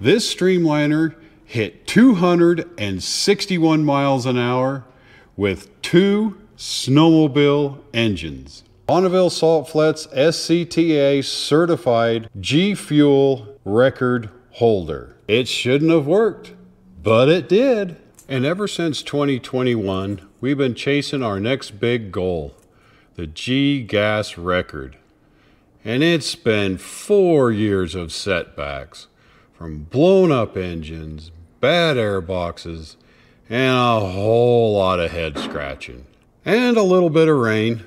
This streamliner hit 261 miles an hour with two snowmobile engines. Bonneville Salt Flats SCTA certified G Fuel record holder. It shouldn't have worked, but it did. And ever since 2021, we've been chasing our next big goal, the G gas record. And it's been 4 years of setbacks, from blown up engines, bad air boxes, and a whole lot of head scratching. And a little bit of rain.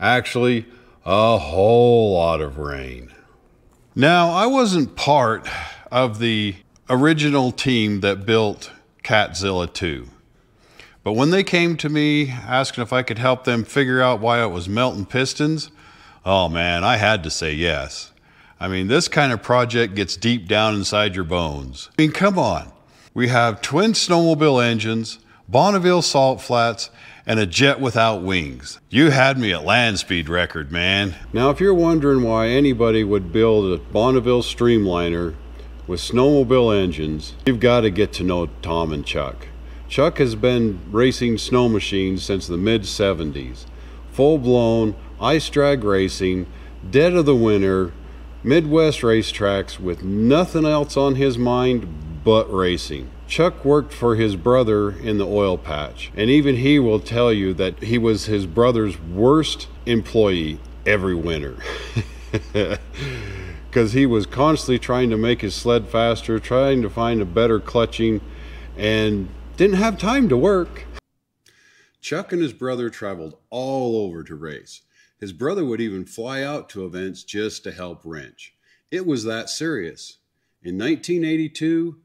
Actually, a whole lot of rain. Now, I wasn't part of the original team that built Catzilla 2. But when they came to me asking if I could help them figure out why it was melting pistons, oh man, I had to say yes. I mean, this kind of project gets deep down inside your bones. I mean, come on. We have twin snowmobile engines, Bonneville Salt Flats, and a jet without wings. You had me at land speed record, man. Now, if you're wondering why anybody would build a Bonneville streamliner with snowmobile engines, you've got to get to know Tom and Chuck. Chuck has been racing snow machines since the mid-70s. Full-blown ice drag racing, dead of the winter, Midwest racetracks with nothing else on his mind but racing. Chuck worked for his brother in the oil patch, and even he will tell you that he was his brother's worst employee every winter. Because he was constantly trying to make his sled faster, trying to find a better clutching, and didn't have time to work. Chuck and his brother traveled all over to race. His brother would even fly out to events just to help wrench. It was that serious. In 1982,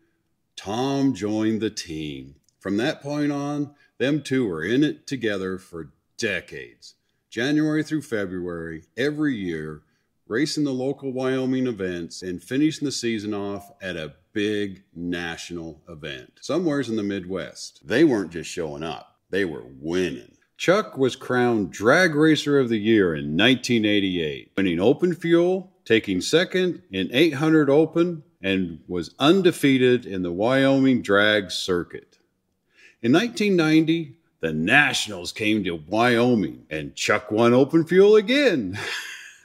Tom joined the team. From that point on, them two were in it together for decades. January through February, every year, racing the local Wyoming events and finishing the season off at a big national event, somewheres in the Midwest. They weren't just showing up, they were winning. Chuck was crowned Drag Racer of the Year in 1988, winning Open Fuel, taking second in 800 Open, and was undefeated in the Wyoming drag circuit. In 1990, the Nationals came to Wyoming, and Chuck won Open Fuel again.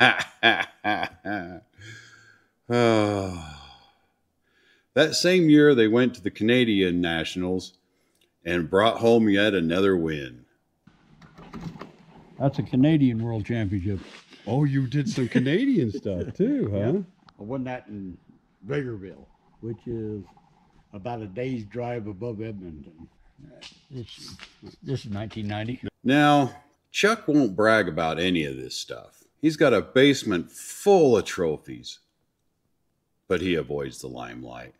That same year, they went to the Canadian Nationals and brought home yet another win. That's a Canadian World Championship. Oh, you did some Canadian stuff too, huh? Yeah. I won that in Vegreville, which is about a day's drive above Edmonton. This is 1990. Now, Chuck won't brag about any of this stuff. He's got a basement full of trophies, but he avoids the limelight.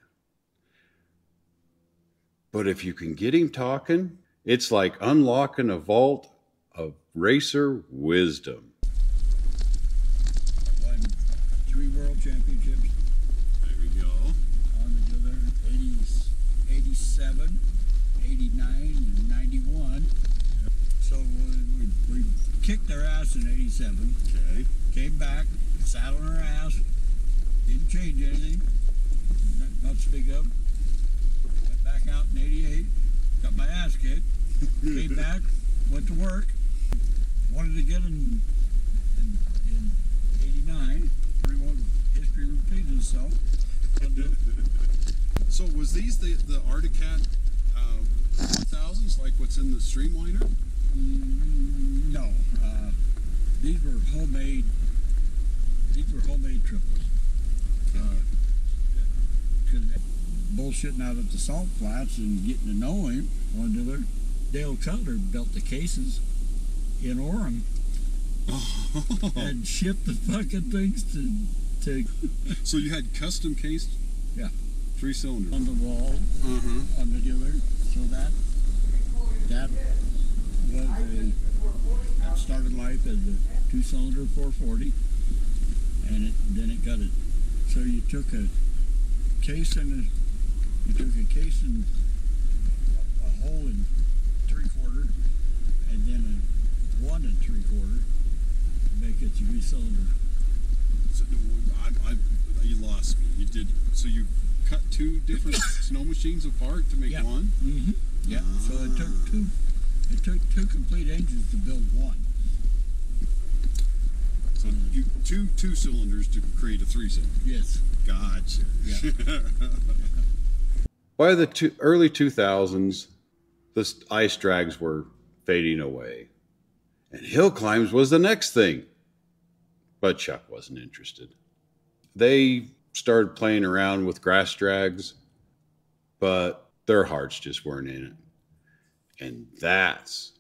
But if you can get him talking, it's like unlocking a vault of racer wisdom. Won 3 world championships. There we go. On the division 80s, 87, 89, and 91. So we kicked their ass in 87. Okay. Came back, saddled her ass, didn't change anything, not to speak of. Went back out in 88, got my ass kicked, came back, went to work, wanted to get in 89. Everyone, history repeats itself. So was these the Articat 1000s, like what's in the streamliner? No, these were homemade triples. Bullshitting out at the Salt Flats and getting to know him, one another. Dale Cutler built the cases in Orem and shipped the fucking things to. So you had custom cased? Yeah. 3-cylinder. On the wall, on the dealer, so that. It started life as a 2-cylinder 440, and then it got it. So you took a case and a hole in 3/4, and then a 1 3/4 to make it 3-cylinder. So you lost me. You did. So you cut two different snow machines apart to make one? Mm-hmm. Yeah. Ah. So it took two. It took two complete engines to build one. So you two cylinders to create a three-cylinder. Yes. Gotcha. Yeah. By the early 2000s, the ice drags were fading away, and hill climbs was the next thing. But Chuck wasn't interested. They started playing around with grass drags, but their hearts just weren't in it. And that's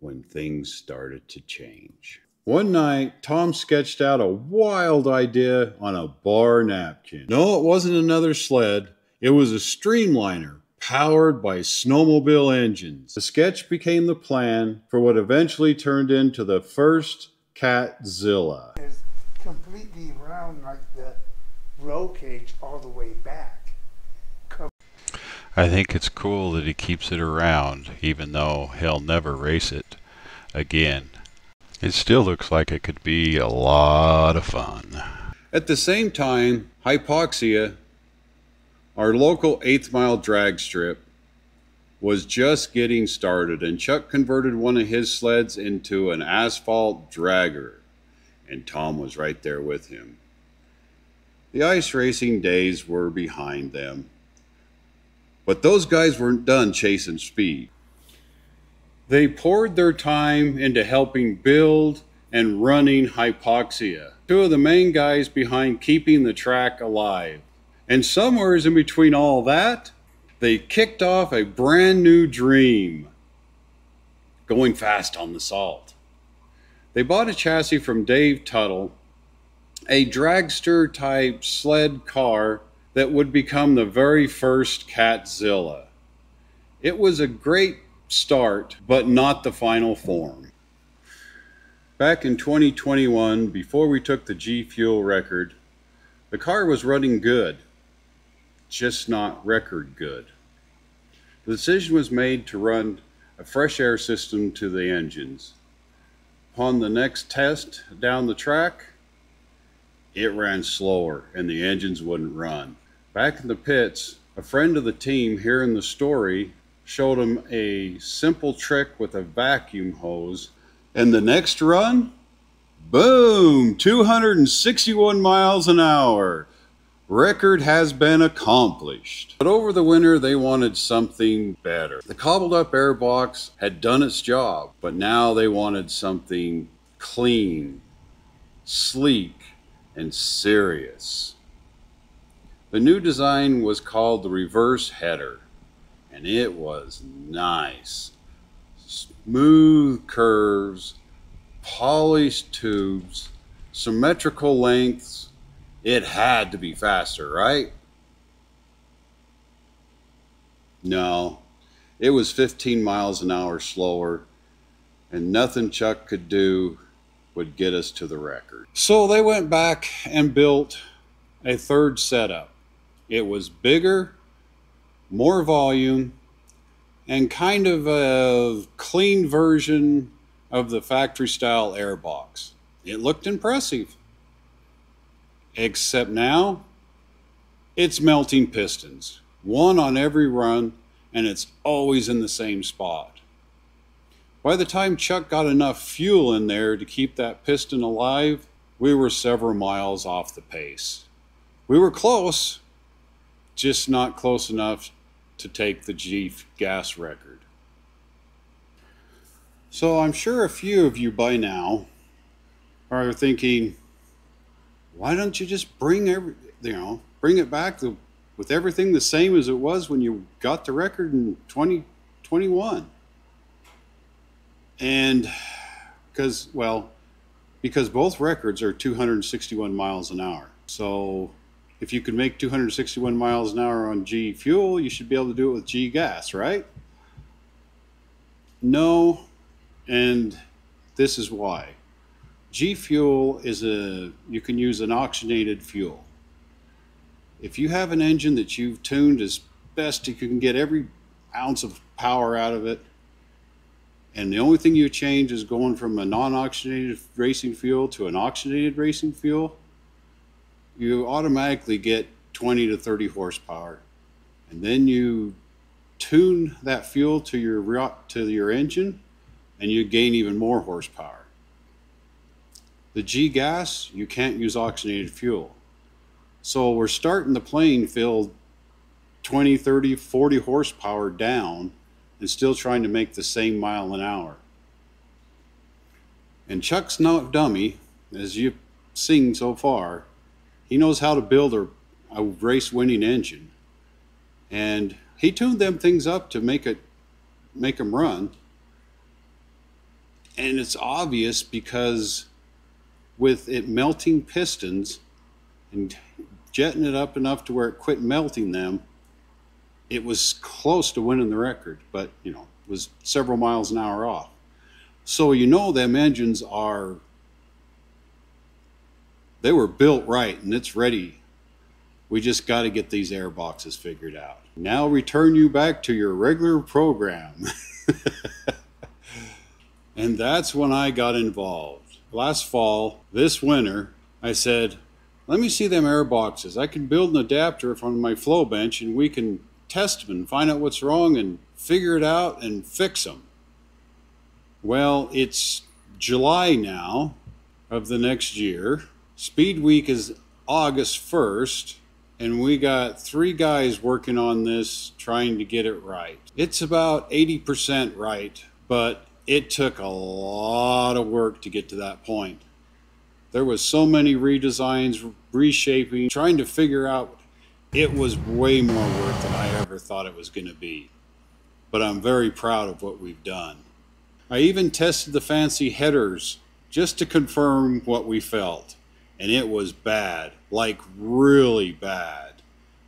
when things started to change. One night, Tom sketched out a wild idea on a bar napkin. No, it wasn't another sled. It was a streamliner powered by snowmobile engines. The sketch became the plan for what eventually turned into the first Catzilla. It's completely round like the roll cage all the way back. I think it's cool that he keeps it around, even though he'll never race it again. It still looks like it could be a lot of fun. At the same time, Hypoxia, our local 8th mile drag strip, was just getting started, and Chuck converted one of his sleds into an asphalt dragger, and Tom was right there with him. The ice racing days were behind them, but those guys weren't done chasing speed. They poured their time into helping build and running Hypoxia, two of the main guys behind keeping the track alive. And somewhere in between all that, they kicked off a brand new dream, going fast on the salt. They bought a chassis from Dave Tuttle, a dragster type sled car that would become the very first Catzilla. It was a great start, but not the final form. Back in 2021, before we took the G Fuel record, the car was running good. Just not record good. The decision was made to run a fresh air system to the engines. Upon the next test down the track, it ran slower and the engines wouldn't run. Back in the pits, a friend of the team hearing the story showed him a simple trick with a vacuum hose, and the next run, boom, 261 miles an hour. Record has been accomplished. But over the winter, they wanted something better. The cobbled up airbox had done its job, but now they wanted something clean, sleek, and serious. The new design was called the reverse header, and it was nice. Smooth curves, polished tubes, symmetrical lengths. It had to be faster, right? No, it was 15 miles an hour slower, and nothing Chuck could do would get us to the record. So they went back and built a third setup. It was bigger, more volume, and kind of a clean version of the factory style airbox. It looked impressive. Except now, it's melting pistons, one on every run, and it's always in the same spot. By the time Chuck got enough fuel in there to keep that piston alive, we were several miles off the pace. We were close, just not close enough to take the G gas record. So I'm sure a few of you by now are thinking, why don't you just bring it back with everything the same as it was when you got the record in 2021? And because both records are 261 miles an hour. So if you could make 261 miles an hour on G fuel, you should be able to do it with G gas, right? No, and this is why. G fuel is you can use an oxygenated fuel. If you have an engine that you've tuned as best you can get every ounce of power out of it, and the only thing you change is going from a non-oxygenated racing fuel to an oxygenated racing fuel, you automatically get 20 to 30 horsepower and then you tune that fuel to your engine, and you gain even more horsepower. The G gas, you can't use oxygenated fuel. So we're starting the playing field 20, 30, 40 horsepower down and still trying to make the same mile an hour. And Chuck's no dummy, as you've seen so far. He knows how to build a race-winning engine. And he tuned them things up to make them run. And it's obvious because with it melting pistons and jetting it up enough to where it quit melting them, it was close to winning the record, but, you know, it was several miles an hour off. So, you know, them engines are, they were built right and it's ready. We just got to get these air boxes figured out. Now return you back to your regular program. And that's when I got involved. Last fall, this winter, I said, let me see them air boxes. I can build an adapter from my flow bench and we can test them and find out what's wrong and figure it out and fix them. Well, it's July now of the next year. Speed Week is August 1st, and we got 3 guys working on this, trying to get it right. It's about 80% right, but it took a lot of work to get to that point. There was so many redesigns, reshaping, trying to figure out. It was way more work than I ever thought it was going to be. But I'm very proud of what we've done. I even tested the fancy headers just to confirm what we felt. And it was bad, like really bad.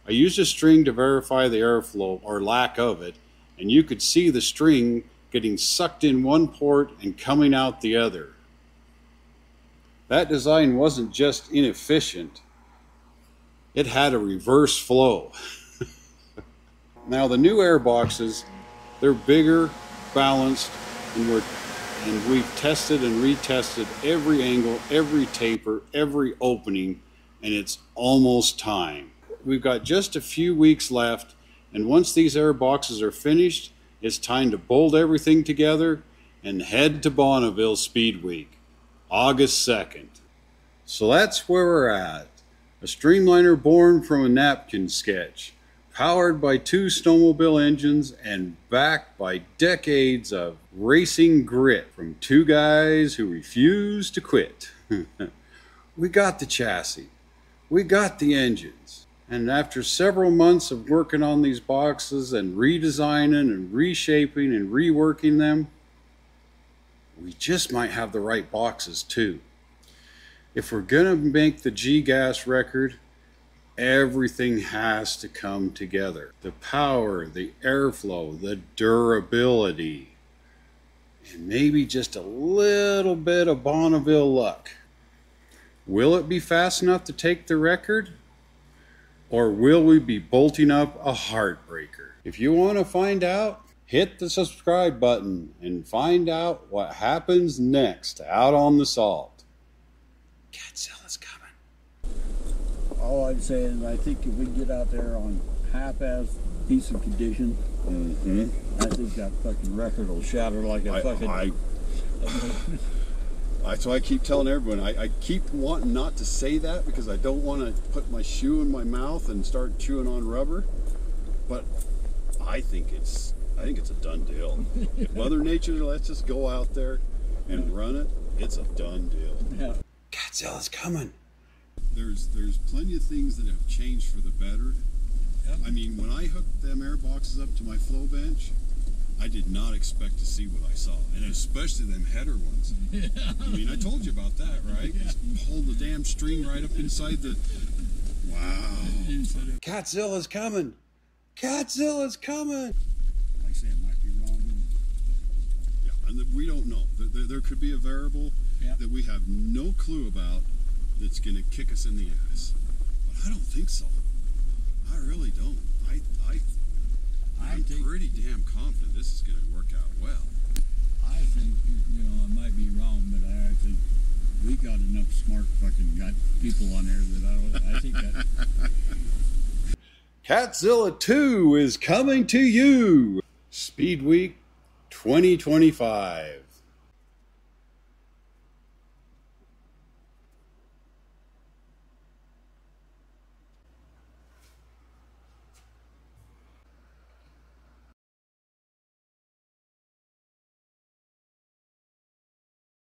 I used a string to verify the airflow or lack of it, and you could see the string getting sucked in one port and coming out the other. That design wasn't just inefficient, it had a reverse flow. Now the new air boxes, they're bigger, balanced, and we've tested and retested every angle, every taper, every opening, and it's almost time. We've got just a few weeks left, and once these air boxes are finished, it's time to bolt everything together and head to Bonneville Speed Week, August 2nd. So that's where we're at. A streamliner born from a napkin sketch, powered by 2 snowmobile engines and backed by decades of racing grit from 2 guys who refuse to quit. We got the chassis, we got the engines, and after several months of working on these boxes and redesigning and reshaping and reworking them, we just might have the right boxes too. If we're gonna make the G-Gas record, everything has to come together. The power, the airflow, the durability, and maybe just a little bit of Bonneville luck. Will it be fast enough to take the record? Or will we be bolting up a heartbreaker? If you want to find out, hit the subscribe button and find out what happens next out on the salt. Catzilla's coming. All I'm saying is I think if we get out there on half-ass decent condition, I think that fucking record will shatter like a fucking... So I keep telling everyone, I keep wanting not to say that because I don't want to put my shoe in my mouth and start chewing on rubber, but I think it's a done deal. If Mother Nature lets us go out there and run it, it's a done deal. Yeah. Catzilla's coming. There's plenty of things that have changed for the better. Yep. I mean, when I hooked them air boxes up to my flow bench, I did not expect to see what I saw, and especially them header ones. Yeah. I mean, I told you about that, right? Yeah. Hold the damn string right up inside the... Wow. Catzilla's coming. Catzilla's coming. Like I say, it might be wrong. Yeah, and we don't know. There could be a variable that we have no clue about. That's going to kick us in the ass, but I don't think so. I really don't. I'm pretty damn confident this is going to work out well. I think, you know, I might be wrong, but I think we got enough smart fucking people on there that I think that... Catzilla 2 is coming to you! Speed Week 2025.